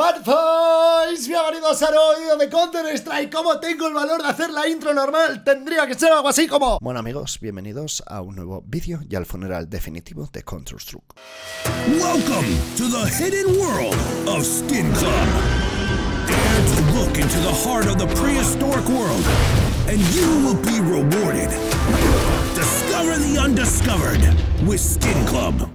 Bad Boys, bienvenidos a nuevo vídeo de Counter Strike. Como tengo el valor de hacer la intro normal, tendría que ser algo así como... Bueno amigos, bienvenidos a un nuevo vídeo y al funeral definitivo de Counter Strike. Welcome to the hidden world of Skin Club. Dare to look into the heart of the prehistoric world and you will be rewarded. Discover the undiscovered with Skin Club.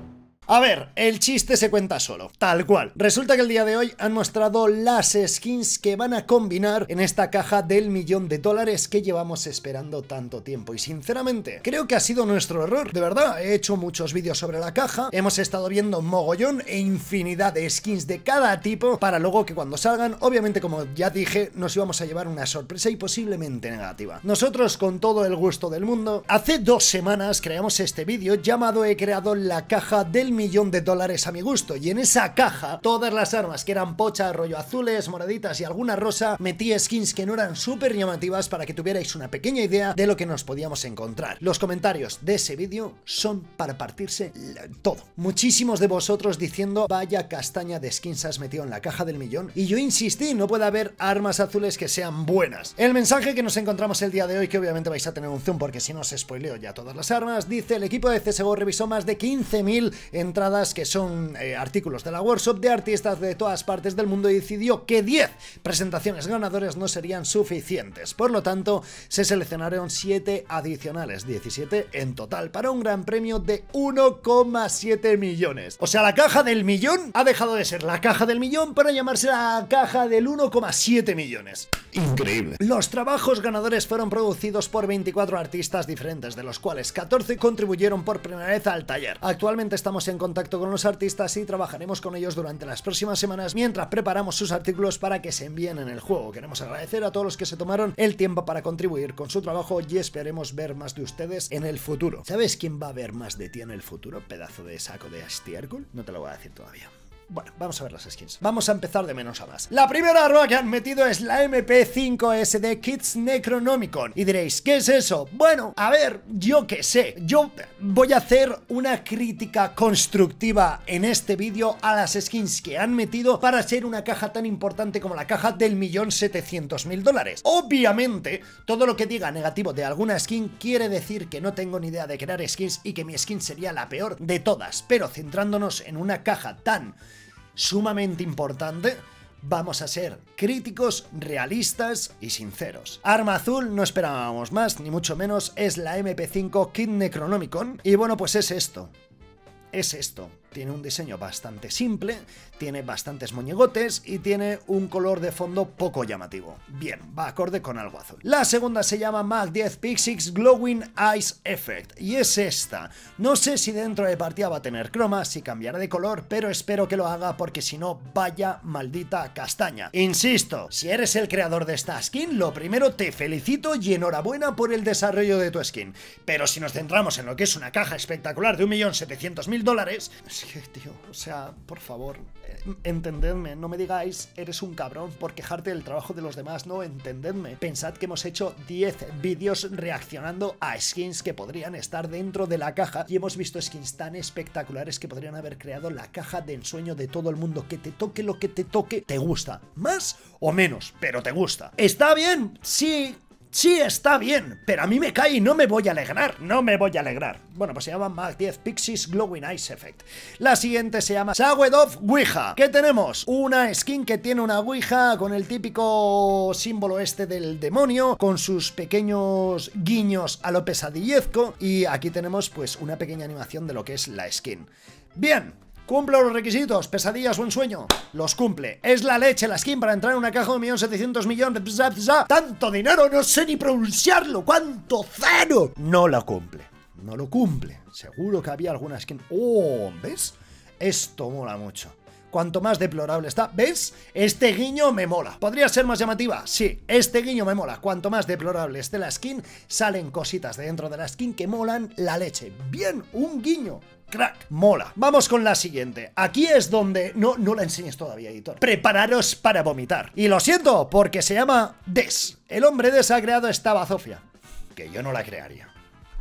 A ver, el chiste se cuenta solo, tal cual. Resulta que el día de hoy han mostrado las skins que van a combinar en esta caja del $1.000.000 que llevamos esperando tanto tiempo. Y sinceramente, creo que ha sido nuestro error. De verdad, he hecho muchos vídeos sobre la caja, hemos estado viendo mogollón e infinidad de skins de cada tipo, para luego que cuando salgan, obviamente como ya dije, nos íbamos a llevar una sorpresa y posiblemente negativa. Nosotros, con todo el gusto del mundo, hace 2 semanas creamos este vídeo llamado He creado la caja del $1.000.000 a mi gusto, y en esa caja todas las armas que eran pochas, rollo azules, moraditas y alguna rosa, metí skins que no eran súper llamativas para que tuvierais una pequeña idea de lo que nos podíamos encontrar. Los comentarios de ese vídeo son para partirse todo. Muchísimos de vosotros diciendo vaya castaña de skins has metido en la caja del millón, y yo insistí, no puede haber armas azules que sean buenas. El mensaje que nos encontramos el día de hoy, que obviamente vais a tener un zoom porque si no os spoileo ya todas las armas, dice: el equipo de CSGO revisó más de 15.000 entradas que son artículos de la workshop de artistas de todas partes del mundo y decidió que 10 presentaciones ganadoras no serían suficientes. Por lo tanto, se seleccionaron 7 adicionales, 17 en total, para un gran premio de 1,7 millones. O sea, la caja del millón ha dejado de ser la caja del millón para llamarse la caja del 1,7 millones. Increíble. Los trabajos ganadores fueron producidos por 24 artistas diferentes, de los cuales 14 contribuyeron por primera vez al taller. Actualmente estamos en contacto con los artistas y trabajaremos con ellos durante las próximas semanas mientras preparamos sus artículos para que se envíen en el juego. Queremos agradecer a todos los que se tomaron el tiempo para contribuir con su trabajo y esperemos ver más de ustedes en el futuro. ¿Sabes quién va a ver más de ti en el futuro, pedazo de saco de estiércol? No te lo voy a decir todavía. Bueno, vamos a ver las skins. Vamos a empezar de menos a más. La primera arma que han metido es la MP5SD Kids Necronomicon. Y diréis, ¿qué es eso? Bueno, a ver, yo qué sé. Yo voy a hacer una crítica constructiva en este vídeo a las skins que han metido para ser una caja tan importante como la caja del $1.700.000. Obviamente, todo lo que diga negativo de alguna skin quiere decir que no tengo ni idea de crear skins y que mi skin sería la peor de todas. Pero centrándonos en una caja tan sumamente importante, vamos a ser críticos, realistas y sinceros. Arma azul, no esperábamos más ni mucho menos, es la MP5 Kid Necronomicon. Y bueno, pues es esto. Es esto. Tiene un diseño bastante simple, tiene bastantes muñegotes y tiene un color de fondo poco llamativo. Bien, va acorde con algo azul. La segunda se llama Mag 10 Pixix Glowing Eyes Effect y es esta. No sé si dentro de partida va a tener croma, si cambiará de color, pero espero que lo haga porque si no, vaya maldita castaña. Insisto, si eres el creador de esta skin, lo primero te felicito y enhorabuena por el desarrollo de tu skin. Pero si nos centramos en lo que es una caja espectacular de $1.700.000... Tío, o sea, por favor, entendedme, no me digáis eres un cabrón por quejarte del trabajo de los demás, no, entendedme. Pensad que hemos hecho 10 vídeos reaccionando a skins que podrían estar dentro de la caja y hemos visto skins tan espectaculares que podrían haber creado la caja de ensueño de todo el mundo. Que te toque lo que te toque, te gusta, más o menos, pero te gusta. ¿Está bien? Sí. Sí, está bien, pero a mí me cae y no me voy a alegrar, no me voy a alegrar. Bueno, pues se llama Mag 10 Pixies Glowing Eyes Effect. La siguiente se llama Shawed of Ouija. ¿Qué tenemos? Una skin que tiene una Ouija con el típico símbolo este del demonio, con sus pequeños guiños a lo pesadillezco. Y aquí tenemos pues una pequeña animación de lo que es la skin. Bien. Cumple los requisitos, pesadillas o ensueño. Los cumple. Es la leche la skin para entrar en una caja de $1.700.000. Tanto dinero, no sé ni pronunciarlo. ¿Cuánto cero? No lo cumple. No lo cumple. Seguro que había alguna skin. Oh, ¿ves? Esto mola mucho. Cuanto más deplorable está, ¿ves? Este guiño me mola. ¿Podría ser más llamativa? Sí, este guiño me mola. Cuanto más deplorable esté la skin, salen cositas de dentro de la skin que molan la leche. Bien, un guiño. Crack, mola. Vamos con la siguiente. Aquí es donde... No la enseñes todavía, editor. Prepararos para vomitar. Y lo siento, porque se llama Des. El hombre Des ha creado esta bazofia, que yo no la crearía.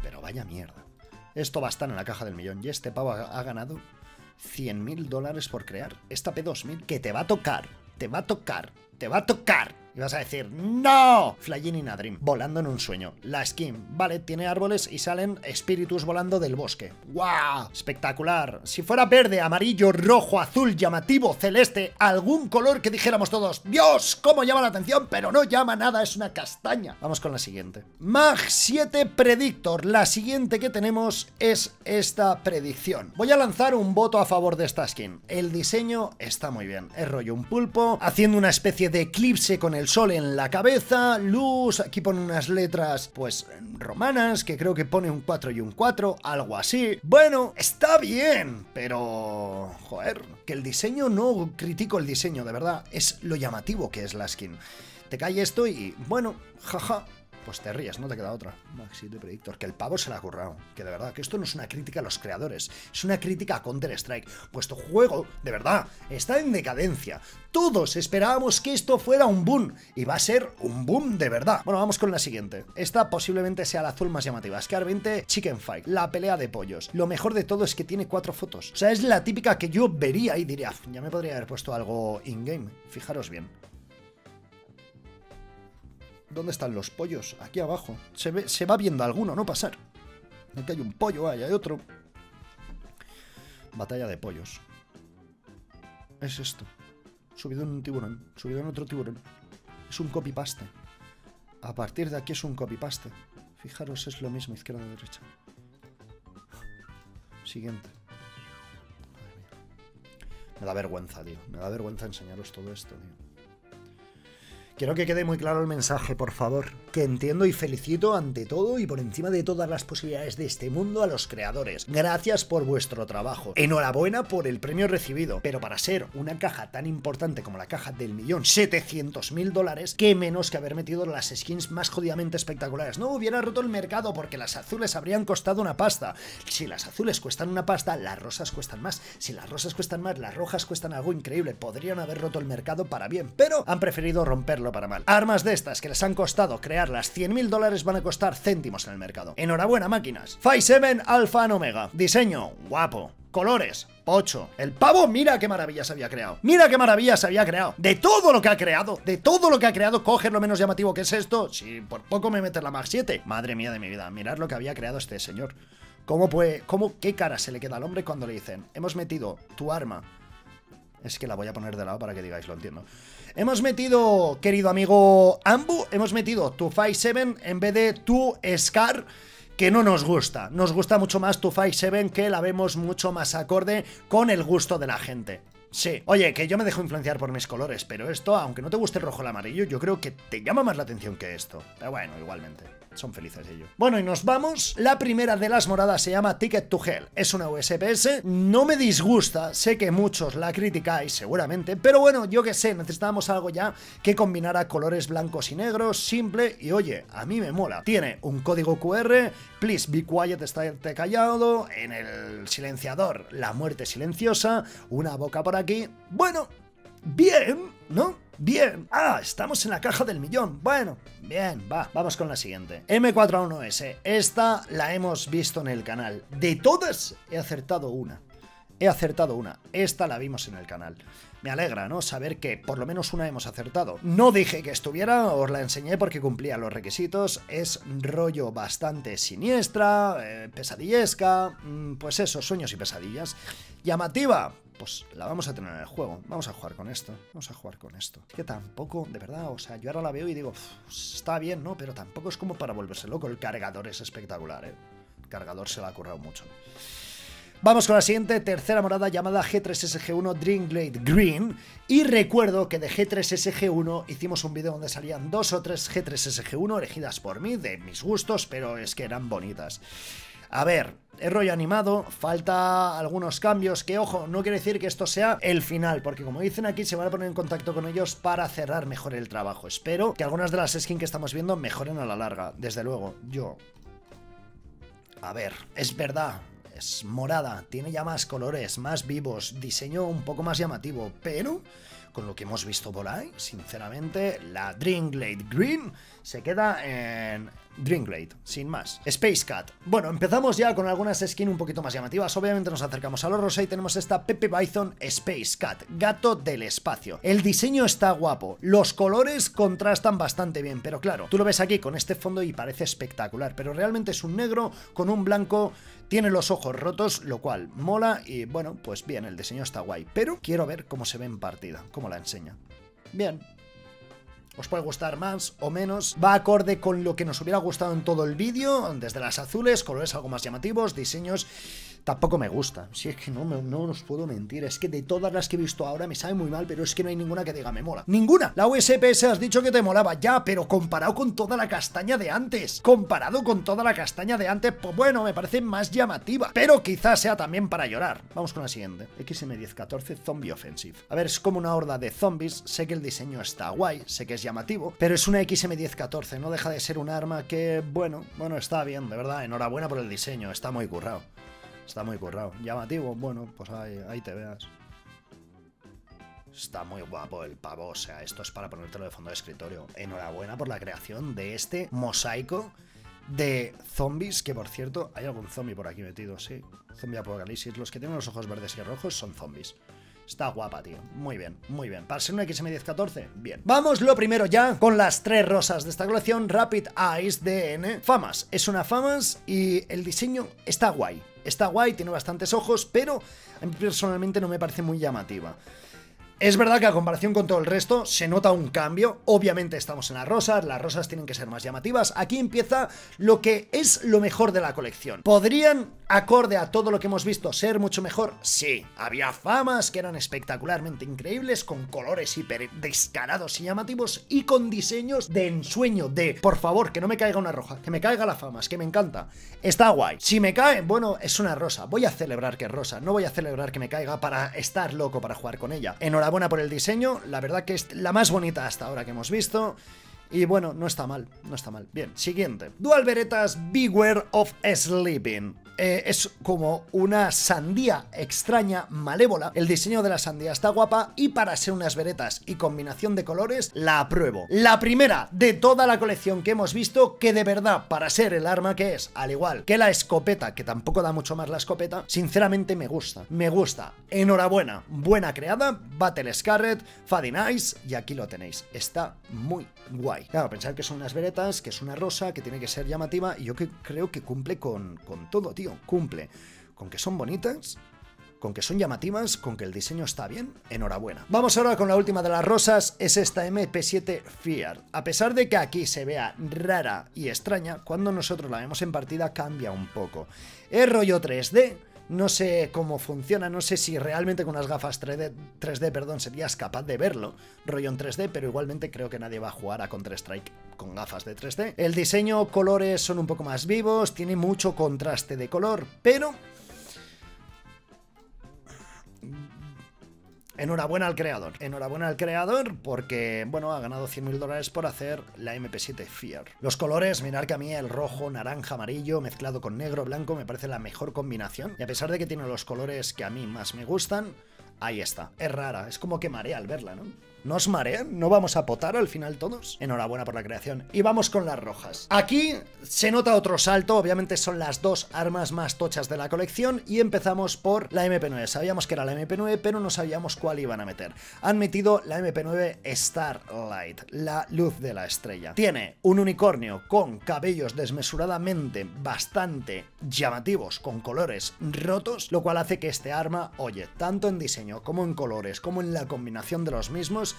Pero vaya mierda. Esto va a estar en la caja del millón. Y este pavo ha ganado $100.000 por crear esta P2000 que te va a tocar. te va a tocar, te va a tocar. Y vas a decir, ¡no! Flying in a Dream, volando en un sueño. La skin, vale, tiene árboles y salen espíritus volando del bosque. ¡Guau! Espectacular. Si fuera verde, amarillo, rojo, azul, llamativo, celeste, algún color que dijéramos todos, ¡Dios! ¿Cómo llama la atención? Pero no llama nada, es una castaña. Vamos con la siguiente. Mag 7 Predictor. La siguiente que tenemos es esta predicción. Voy a lanzar un voto a favor de esta skin. El diseño está muy bien. Es rollo un pulpo, haciendo una especie de eclipse con el sol en la cabeza, luz, aquí pone unas letras, pues, romanas, que creo que pone un 4 y un 4, algo así. Bueno, está bien, pero... joder, que el diseño, no critico el diseño, de verdad, es lo llamativo que es la skin. Te cae esto y, bueno, jaja. Pues te ríes, no te queda otra. Maxi de Predictor, que el pavo se la ha currado. Que de verdad, que esto no es una crítica a los creadores, es una crítica a Counter Strike. Pues tu juego, de verdad, está en decadencia. Todos esperábamos que esto fuera un boom, y va a ser un boom de verdad. Bueno, vamos con la siguiente. Esta posiblemente sea la azul más llamativa. Scar 20 Chicken Fight, la pelea de pollos. Lo mejor de todo es que tiene 4 fotos. O sea, es la típica que yo vería y diría, ya me podría haber puesto algo in-game. Fijaros bien. ¿Dónde están los pollos? Aquí abajo. Se va viendo alguno, no pasar. Aquí hay un pollo, ahí hay otro. Batalla de pollos. Es esto. Subido en un tiburón, subido en otro tiburón. Es un copypaste. A partir de aquí es un copypaste. Fijaros, es lo mismo, izquierda y derecha. Siguiente. Madre mía. Me da vergüenza, tío. Me da vergüenza enseñaros todo esto, tío. Quiero que quede muy claro el mensaje, por favor. Que entiendo y felicito ante todo y por encima de todas las posibilidades de este mundo a los creadores. Gracias por vuestro trabajo. Enhorabuena por el premio recibido. Pero para ser una caja tan importante como la caja del $1.700.000, qué menos que haber metido las skins más jodidamente espectaculares. No hubiera roto el mercado porque las azules habrían costado una pasta. Si las azules cuestan una pasta, las rosas cuestan más. Si las rosas cuestan más, las rojas cuestan algo increíble. Podrían haber roto el mercado para bien, pero han preferido romperlo para mal. Armas de estas que les han costado crearlas $100.000 van a costar céntimos en el mercado. Enhorabuena, máquinas. Famas Alpha and Omega. Diseño, guapo. Colores, pocho. El pavo, mira qué maravilla se había creado. Mira qué maravilla se había creado. De todo lo que ha creado, de todo lo que ha creado, coge lo menos llamativo que es esto. Si por poco me metes la Mag 7. Madre mía de mi vida, mirad lo que había creado este señor. ¿Cómo puede, qué cara se le queda al hombre cuando le dicen, hemos metido tu arma? Es que la voy a poner de lado para que digáis, lo entiendo. Hemos metido, querido amigo Ambu, hemos metido tu 57 en vez de tu Scar, que no nos gusta. Nos gusta mucho más tu 57, que la vemos mucho más acorde con el gusto de la gente. Sí, oye, que yo me dejo influenciar por mis colores, pero esto, aunque no te guste el rojo o el amarillo, yo creo que te llama más la atención que esto. Pero bueno, igualmente, son felices ellos. Bueno, y nos vamos. La primera de las moradas se llama Ticket to Hell. Es una USPS, no me disgusta, sé que muchos la criticáis seguramente, pero bueno, yo que sé, necesitábamos algo ya que combinara colores blancos y negros, simple, y oye, a mí me mola. Tiene un código QR, please be quiet, estate callado, en el silenciador, la muerte silenciosa, una boca por aquí, bueno, bien, ¿no? Bien. Ah, estamos en la caja del millón. Bueno, bien, va. Vamos con la siguiente. M4A1S. Esta la hemos visto en el canal. De todas, he acertado una. He acertado una. Esta la vimos en el canal. Me alegra, ¿no? Saber que por lo menos una hemos acertado. No dije que estuviera, os la enseñé porque cumplía los requisitos. Es rollo bastante siniestra, pesadillesca, pues eso, sueños y pesadillas. Llamativa, pues la vamos a tener en el juego. Vamos a jugar con esto, vamos a jugar con esto. Es que tampoco, de verdad, o sea, yo ahora la veo y digo, está bien, ¿no? Pero tampoco es como para volverse loco. El cargador es espectacular, ¿eh? El cargador se la ha currado mucho. Vamos con la siguiente, tercera morada llamada G3SG1 Dreamblade Green. Y recuerdo que de G3SG1 hicimos un vídeo donde salían 2 o 3 G3SG1 elegidas por mí, de mis gustos, pero es que eran bonitas. A ver, es rollo animado, falta algunos cambios, que ojo, no quiere decir que esto sea el final, porque como dicen aquí, se van a poner en contacto con ellos para cerrar mejor el trabajo. Espero que algunas de las skins que estamos viendo mejoren a la larga, desde luego, yo... A ver, es verdad... Es morada, tiene ya más colores, más vivos, diseño un poco más llamativo, pero con lo que hemos visto por ahí, sinceramente, la Dreamblade Green se queda en Dreamblade, sin más. Space Cat. Bueno, empezamos ya con algunas skins un poquito más llamativas. Obviamente nos acercamos a los rosa y tenemos esta Pepe Python Space Cat, gato del espacio. El diseño está guapo, los colores contrastan bastante bien, pero claro, tú lo ves aquí con este fondo y parece espectacular, pero realmente es un negro con un blanco, tiene los ojos rotos, lo cual mola y bueno, pues bien, el diseño está guay, pero quiero ver cómo se ve en partida, cómo la enseña. Bien. Os puede gustar más o menos. Va acorde con lo que nos hubiera gustado en todo el vídeo. Desde las azules, colores algo más llamativos, diseños... Tampoco me gusta. Si es que no os puedo mentir. Es que de todas las que he visto ahora me sabe muy mal, pero es que no hay ninguna que diga me mola. ¡Ninguna! La USPS has dicho que te molaba ya, pero comparado con toda la castaña de antes. Comparado con toda la castaña de antes, pues bueno, me parece más llamativa. Pero quizás sea también para llorar. Vamos con la siguiente. XM1014 Zombie Offensive. A ver, es como una horda de zombies. Sé que el diseño está guay, sé que es llamativo, pero es una XM1014. No deja de ser un arma que, bueno, está bien, de verdad. Enhorabuena por el diseño. Está muy currado. Está muy currado. Llamativo, bueno, pues ahí te veas. Está muy guapo el pavo, o sea, esto es para ponértelo de fondo de escritorio. Enhorabuena por la creación de este mosaico de zombies, que por cierto, hay algún zombie por aquí metido, sí. Zombie apocalipsis, los que tienen los ojos verdes y rojos son zombies. Está guapa, tío. Muy bien, muy bien. Para ser una XM1014, bien. Vamos lo primero ya con las tres rosas de esta colección. Rapid Eyes DN. Famas. Es una Famas y el diseño está guay. Está guay, tiene bastantes ojos, pero a mí personalmente no me parece muy llamativa. Es verdad que a comparación con todo el resto se nota un cambio. Obviamente estamos en las rosas tienen que ser más llamativas. Aquí empieza lo que es lo mejor de la colección. ¿Podrían, acorde a todo lo que hemos visto, ser mucho mejor? Sí, había Famas que eran espectacularmente increíbles, con colores hiper descarados y llamativos y con diseños de ensueño, de por favor, que no me caiga una roja, que me caiga la Famas, que me encanta. Está guay. Si me cae, bueno, es una rosa. Voy a celebrar que es rosa, no voy a celebrar que me caiga para estar loco para jugar con ella. Enhorabuena. Buena por el diseño, la verdad que es la más bonita hasta ahora que hemos visto. Y bueno, no está mal, no está mal. Bien, siguiente. Dual Veritas Beware of Sleeping. Es como una sandía extraña, malévola. El diseño de la sandía está guapa y para ser unas Berettas y combinación de colores, la apruebo. La primera de toda la colección que hemos visto, que de verdad, para ser el arma que es, al igual que la escopeta, que tampoco da mucho más la escopeta, sinceramente me gusta. Me gusta. Enhorabuena. Buena creada. Battle Scarret, Fading Eyes, y aquí lo tenéis. Está muy guay. Claro, pensar que son unas Berettas, que es una rosa, que tiene que ser llamativa, y yo que creo que cumple con todo, tío, cumple. Con que son bonitas, con que son llamativas, con que el diseño está bien, enhorabuena. Vamos ahora con la última de las rosas, es esta MP7 Fiat. A pesar de que aquí se vea rara y extraña, cuando nosotros la vemos en partida cambia un poco. Es rollo 3D. No sé cómo funciona, no sé si realmente con unas gafas 3D, perdón, serías capaz de verlo, rollo en 3D, pero igualmente creo que nadie va a jugar a Counter Strike con gafas de 3D. El diseño, colores son un poco más vivos, tiene mucho contraste de color, pero... enhorabuena al creador porque, bueno, ha ganado $100.000 por hacer la MP7 Fear. Los colores, mirad que a mí el rojo, naranja, amarillo mezclado con negro, blanco me parece la mejor combinación y a pesar de que tiene los colores que a mí más me gustan, ahí está. Es rara, es como que marea al verla, ¿no? ¿No os marean? ¿No vamos a potar al final todos? Enhorabuena por la creación. Y vamos con las rojas. Aquí se nota otro salto. Obviamente son las dos armas más tochas de la colección. Y empezamos por la MP9. Sabíamos que era la MP9, pero no sabíamos cuál iban a meter. Han metido la MP9 Starlight, la luz de la estrella. Tiene un unicornio con cabellos desmesuradamente bastante llamativos, con colores rotos, lo cual hace que este arma, oye, tanto en diseño como en colores, como en la combinación de los mismos,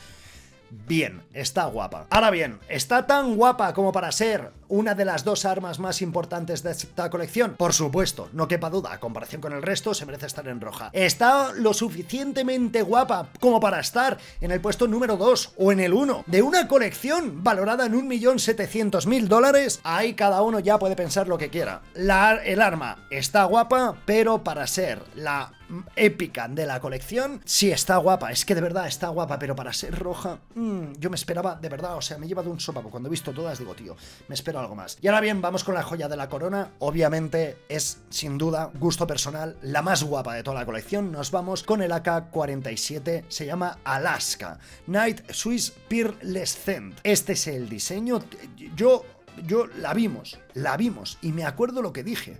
bien, está guapa. Ahora bien, ¿está tan guapa como para ser una de las dos armas más importantes de esta colección? Por supuesto, no quepa duda, a comparación con el resto se merece estar en roja. ¿Está lo suficientemente guapa como para estar en el puesto número 2 o en el 1 de una colección valorada en $1.700.000? Ahí cada uno ya puede pensar lo que quiera. El arma está guapa, pero para ser la épica de la colección, sí está guapa, es que de verdad está guapa, pero para ser roja, yo me esperaba, de verdad, o sea, me he llevado un sopapo, cuando he visto todas digo, tío, me espero algo más. Y ahora bien, vamos con la joya de la corona, obviamente es, sin duda, gusto personal, la más guapa de toda la colección. Nos vamos con el AK-47, se llama Alaska, Night Swiss Pearlescent. Este es el diseño, yo... yo la vimos, y me acuerdo lo que dije,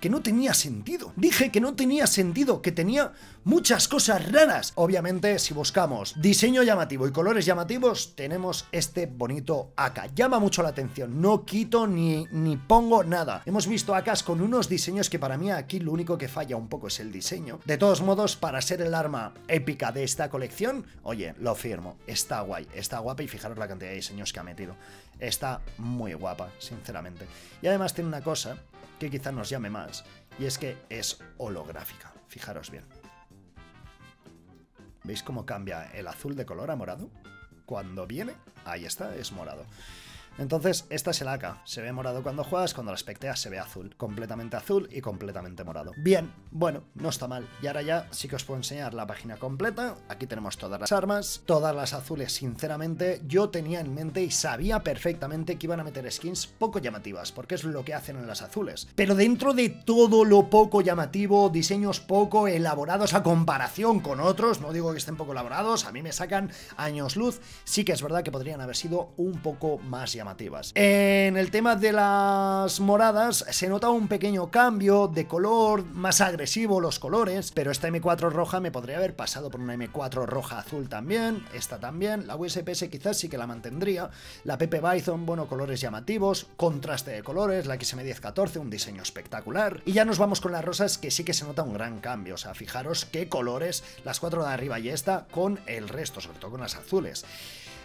que no tenía sentido. Dije que no tenía sentido, que tenía muchas cosas raras. Obviamente, si buscamos diseño llamativo y colores llamativos, tenemos este bonito AK. Llama mucho la atención, no quito ni pongo nada. Hemos visto AKs con unos diseños que para mí aquí lo único que falla un poco es el diseño. De todos modos, para ser el arma épica de esta colección, oye, lo firmo. Está guay, está guapa, y fijaros la cantidad de diseños que ha metido. Está muy guapa, sinceramente. Y además tiene una cosa que quizás nos llame más, y es que es holográfica. Fijaros bien. ¿Veis cómo cambia el azul de color a morado? Cuando viene, ahí está, es morado. Entonces, esta es el AK. Se ve morado cuando juegas, cuando las pecteas se ve azul. Completamente azul y completamente morado. Bien, bueno, no está mal. Y ahora ya sí que os puedo enseñar la página completa. Aquí tenemos todas las armas, todas las azules. Sinceramente, yo tenía en mente y sabía perfectamente que iban a meter skins poco llamativas, porque es lo que hacen en las azules. Pero dentro de todo lo poco llamativo, diseños poco elaborados a comparación con otros, no digo que estén poco elaborados, a mí me sacan años luz, sí que es verdad que podrían haber sido un poco más llamativos. En el tema de las moradas se nota un pequeño cambio de color, más agresivo los colores, pero esta M4 roja me podría haber pasado por una M4 roja azul también, esta también, la USPS quizás sí que la mantendría, la Pepe Python, bueno, colores llamativos, contraste de colores, la XM1014, un diseño espectacular, y ya nos vamos con las rosas, que sí que se nota un gran cambio, o sea, fijaros qué colores, las cuatro de arriba y esta con el resto, sobre todo con las azules.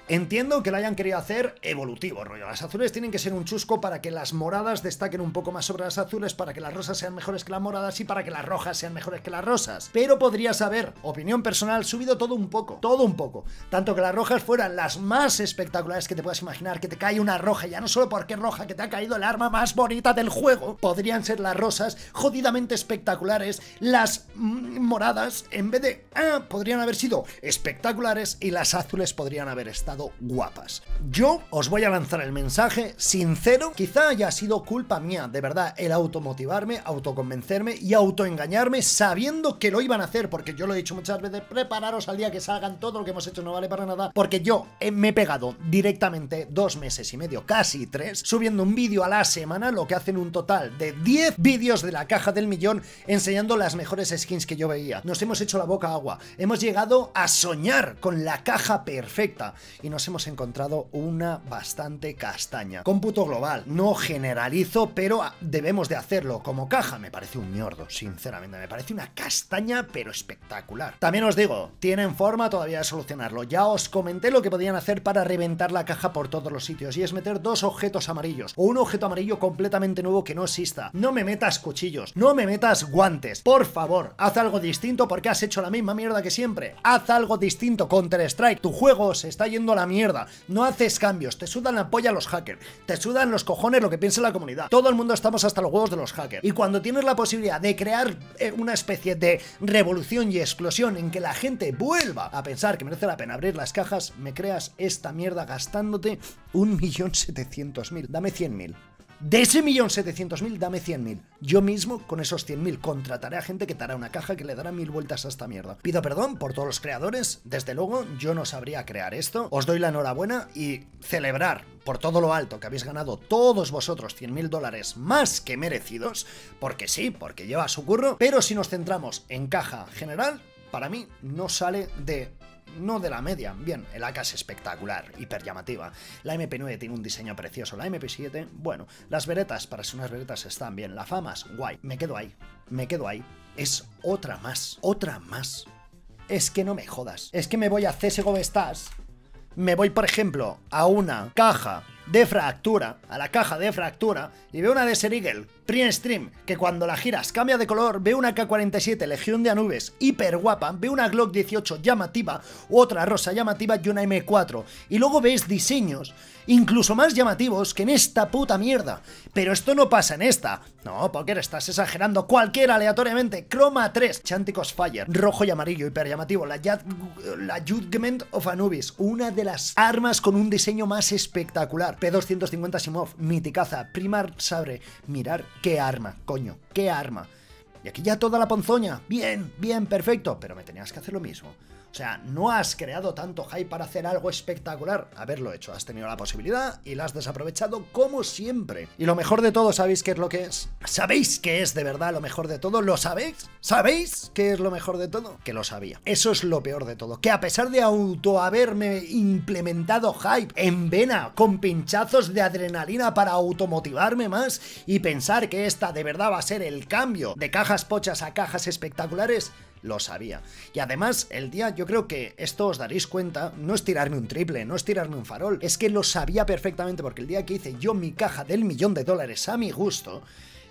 Entiendo que la hayan querido hacer evolutivo, rollo. Las azules tienen que ser un chusco para que las moradas destaquen un poco más sobre las azules, para que las rosas sean mejores que las moradas y para que las rojas sean mejores que las rosas. Pero podrías haber, opinión personal, subido todo un poco. Tanto que las rojas fueran las más espectaculares que te puedas imaginar, que te cae una roja, ya no solo porque roja, que te ha caído el arma más bonita del juego. Podrían ser las rosas jodidamente espectaculares, las moradas, en vez de... podrían haber sido espectaculares, y las azules podrían haber estado guapas. Yo os voy a lanzar el mensaje sincero, quizá haya sido culpa mía, de verdad, el automotivarme, autoconvencerme y autoengañarme sabiendo que lo iban a hacer, porque yo lo he dicho muchas veces, prepararos al día que salgan, todo lo que hemos hecho no vale para nada, porque yo me he pegado directamente 2 meses y medio, casi 3, subiendo un vídeo a la semana, lo que hacen un total de 10 vídeos de la caja del millón, enseñando las mejores skins que yo veía. Nos hemos hecho la boca agua, hemos llegado a soñar con la caja perfecta, y nos hemos encontrado una bastante castaña. Cómputo global, no generalizo, pero debemos de hacerlo. Como caja me parece un ñordo, sinceramente, me parece una castaña pero espectacular. También os digo, tienen forma todavía de solucionarlo. Ya os comenté lo que podían hacer para reventar la caja por todos los sitios, y es meter 2 objetos amarillos, o un objeto amarillo completamente nuevo que no exista. No me metas cuchillos, no me metas guantes, por favor, haz algo distinto, porque has hecho la misma mierda que siempre. Haz algo distinto, Counter Strike, tu juego se está yendo a la mierda, no haces cambios, te sudan la polla los hackers, te sudan los cojones lo que piensa la comunidad, todo el mundo estamos hasta los huevos de los hackers, y cuando tienes la posibilidad de crear una especie de revolución y explosión en que la gente vuelva a pensar que merece la pena abrir las cajas, me creas esta mierda gastándote 1.700.000, dame 100.000. De ese 1.700.000, dame 100.000. Yo mismo, con esos 100.000, contrataré a gente que te hará una caja que le dará 1000 vueltas a esta mierda. Pido perdón por todos los creadores. Desde luego, yo no sabría crear esto. Os doy la enhorabuena y celebrar por todo lo alto que habéis ganado todos vosotros 100.000 dólares más que merecidos. Porque sí, porque lleva su curro. Pero si nos centramos en caja general, para mí no sale de... no de la media. Bien, el AK es espectacular, hiper llamativa, la MP9 tiene un diseño precioso, la MP7, bueno, las Berettas, para ser unas Berettas están bien, la Famas, guay, me quedo ahí, es otra más, es que no me jodas, es que me voy a CSGO Stars, me voy por ejemplo a una caja de Fractura, a la caja de Fractura, y veo una de Serigel, Print Stream, que cuando la giras cambia de color, veo una K-47, Legión de Anubes, hiper guapa, veo una Glock 18 llamativa, otra rosa llamativa y una M4, y luego ves diseños incluso más llamativos que en esta puta mierda, pero esto no pasa en esta, no, Poker, estás exagerando, cualquiera aleatoriamente, Croma 3, Chánticos Fire, rojo y amarillo, hiper llamativo, la Judgment of Anubis, una de las armas con un diseño más espectacular, P250 Simov, miticaza, Primar Sabre, mirar qué arma, coño, qué arma. Y aquí ya toda la ponzoña, bien, perfecto, pero me tenías que hacer lo mismo. O sea, no has creado tanto hype para hacer algo espectacular. Haberlo hecho, has tenido la posibilidad y la has desaprovechado como siempre. Y lo mejor de todo, ¿sabéis qué es lo que es? ¿Sabéis qué es de verdad lo mejor de todo? ¿Lo sabéis? ¿Sabéis qué es lo mejor de todo? Que lo sabía. Eso es lo peor de todo. Que a pesar de haberme implementado hype en vena, con pinchazos de adrenalina para automotivarme más y pensar que esta de verdad va a ser el cambio de cajas pochas a cajas espectaculares, lo sabía. Y además, el día, yo creo que esto os daréis cuenta, no es tirarme un triple, no es tirarme un farol, es que lo sabía perfectamente, porque el día que hice yo mi caja del $1.000.000 a mi gusto,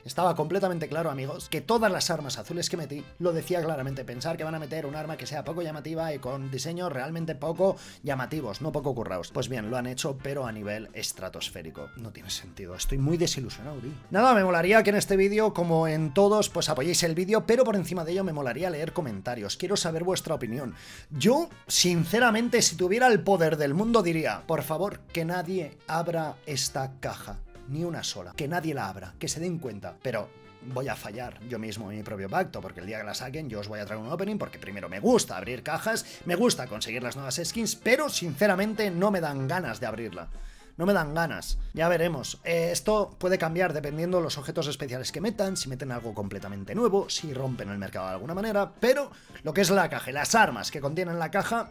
estaba completamente claro, amigos, que todas las armas azules que metí, lo decía claramente, pensar que van a meter un arma que sea poco llamativa y con diseños realmente poco llamativos, no poco curraos. Pues bien, lo han hecho, pero a nivel estratosférico. No tiene sentido, estoy muy desilusionado, tío. Nada, me molaría que en este vídeo, como en todos, pues apoyéis el vídeo, pero por encima de ello me molaría leer comentarios. Quiero saber vuestra opinión. Yo, sinceramente, si tuviera el poder del mundo, diría, por favor, que nadie abra esta caja. Ni una sola, que nadie la abra, que se den cuenta, pero voy a fallar yo mismo en mi propio pacto, porque el día que la saquen yo os voy a traer un opening, porque primero me gusta abrir cajas, me gusta conseguir las nuevas skins, pero sinceramente no me dan ganas de abrirla. No me dan ganas, ya veremos. Esto puede cambiar dependiendo de los objetos especiales que metan, si meten algo completamente nuevo, si rompen el mercado de alguna manera, pero lo que es la caja y las armas que contienen la caja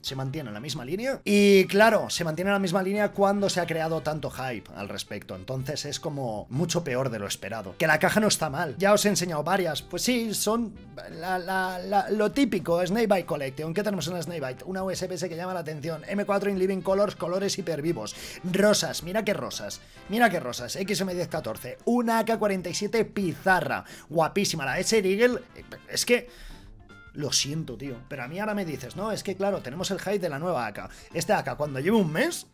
se mantiene en la misma línea. Y claro, se mantiene en la misma línea cuando se ha creado tanto hype al respecto. Entonces es como mucho peor de lo esperado. Que la caja no está mal, ya os he enseñado varias. Pues sí, son lo típico, Snakebite Collection. ¿Qué tenemos en la Snakebite? Una USPS que llama la atención, M4 in Living Colors, colores hipervivos, rosas, mira qué rosas, mira qué rosas, XM1014, una AK-47 pizarra, guapísima, la S-Eagle. Es que lo siento, tío, pero a mí ahora me dices, no, es que claro, tenemos el hype de la nueva AK. Esta AK, cuando lleve un mes,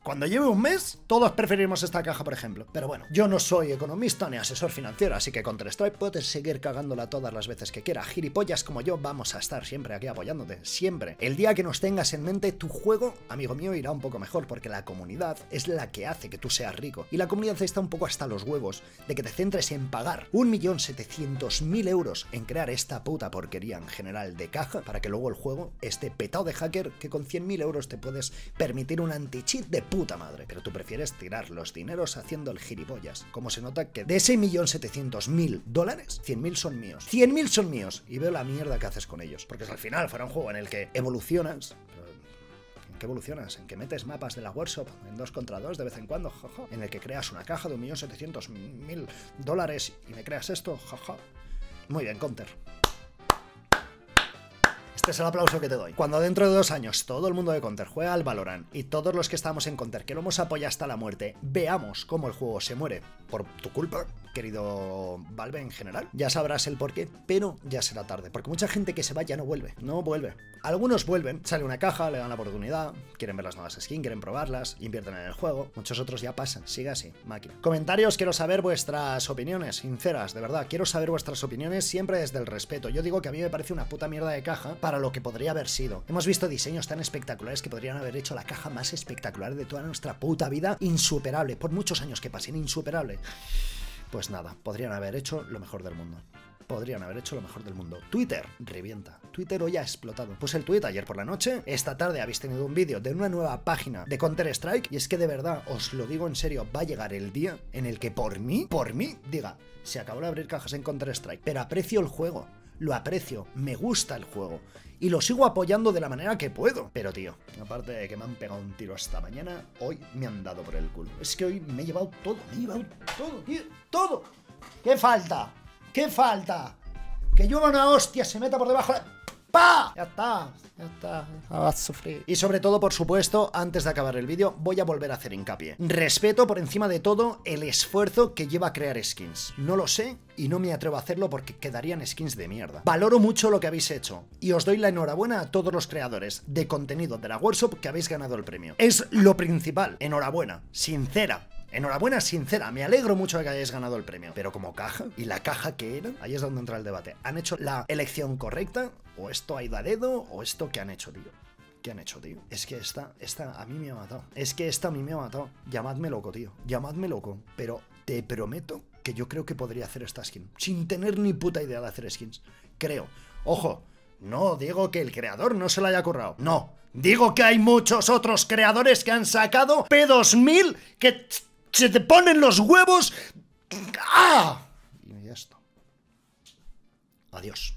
todos preferimos esta caja, por ejemplo. Pero bueno, yo no soy economista ni asesor financiero, así que Counter Strike puedes seguir cagándola todas las veces que quieras. Gilipollas como yo vamos a estar siempre aquí apoyándote, siempre. El día que nos tengas en mente, tu juego, amigo mío, irá un poco mejor, porque la comunidad es la que hace que tú seas rico. Y la comunidad está un poco hasta los huevos de que te centres en pagar 1.700.000 euros en crear esta puta porquería en general de caja, para que luego el juego esté petado de hacker, que con 100.000 euros te puedes permitir un anti-cheat de puta madre, pero tú prefieres tirar los dineros haciendo el gilipollas. Como se nota que de ese $1.700.000, 100.000 son míos. 100.000 son míos, y veo la mierda que haces con ellos, porque al final fuera un juego en el que evolucionas. ¿En qué evolucionas? ¿En que metes mapas de la workshop en 2 contra 2 de vez en cuando? Jaja. ¿En el que creas una caja de $1.700.000 y me creas esto? Jaja. Muy bien, Counter. Este es el aplauso que te doy. Cuando dentro de 2 años todo el mundo de Counter juega al Valorant y todos los que estamos en Counter, que lo hemos apoyado hasta la muerte, veamos cómo el juego se muere por tu culpa, querido Valve en general, ya sabrás el porqué, pero ya será tarde, porque mucha gente que se va ya no vuelve, Algunos vuelven, sale una caja, le dan la oportunidad, quieren ver las nuevas skins, quieren probarlas, invierten en el juego, muchos otros ya pasan, sigue así, máquina. Comentarios, quiero saber vuestras opiniones, sinceras, de verdad, quiero saber vuestras opiniones siempre desde el respeto. Yo digo que a mí me parece una puta mierda de caja para lo que podría haber sido. Hemos visto diseños tan espectaculares que podrían haber hecho la caja más espectacular de toda nuestra puta vida, insuperable, por muchos años que pasen, insuperable. Pues nada, podrían haber hecho lo mejor del mundo. Podrían haber hecho lo mejor del mundo. Twitter revienta. Twitter hoy ha explotado. Puse el tweet ayer por la noche. Esta tarde habéis tenido un vídeo de una nueva página de Counter Strike. Y es que de verdad, os lo digo en serio, va a llegar el día en el que por mí, diga, se acabó de abrir cajas en Counter Strike. Pero aprecio el juego. Lo aprecio. Me gusta el juego. Y lo sigo apoyando de la manera que puedo. Pero tío, aparte de que me han pegado un tiro esta mañana, hoy me han dado por el culo. Es que hoy me he llevado todo. Me he llevado todo, tío. Todo. ¿Qué falta? ¿Qué falta? Que llueva una hostia, se meta por debajo de la... ¡Pa! Ya está, ya está. Ah, sufrí. Y sobre todo, por supuesto, antes de acabar el vídeo, voy a volver a hacer hincapié. Respeto por encima de todo el esfuerzo que lleva a crear skins. No lo sé y no me atrevo a hacerlo porque quedarían skins de mierda. Valoro mucho lo que habéis hecho y os doy la enhorabuena a todos los creadores de contenido de la workshop que habéis ganado el premio. Es lo principal. Enhorabuena, sincera. Enhorabuena, sincera, me alegro mucho de que hayáis ganado el premio. Pero como caja, y la caja que era, ahí es donde entra el debate. ¿Han hecho la elección correcta? ¿O esto ha ido a dedo? ¿O esto qué han hecho, tío? ¿Qué han hecho, tío? Es que esta a mí me ha matado. Es que esta a mí me ha matado. Llamadme loco, tío. Llamadme loco. Pero te prometo que yo creo que podría hacer esta skin. Sin tener ni puta idea de hacer skins. Creo. Ojo, No digo que el creador no se lo haya currado, no. Digo que hay muchos otros creadores que han sacado P2000 que se te ponen los huevos. ¡Ah! Y esto. Adiós.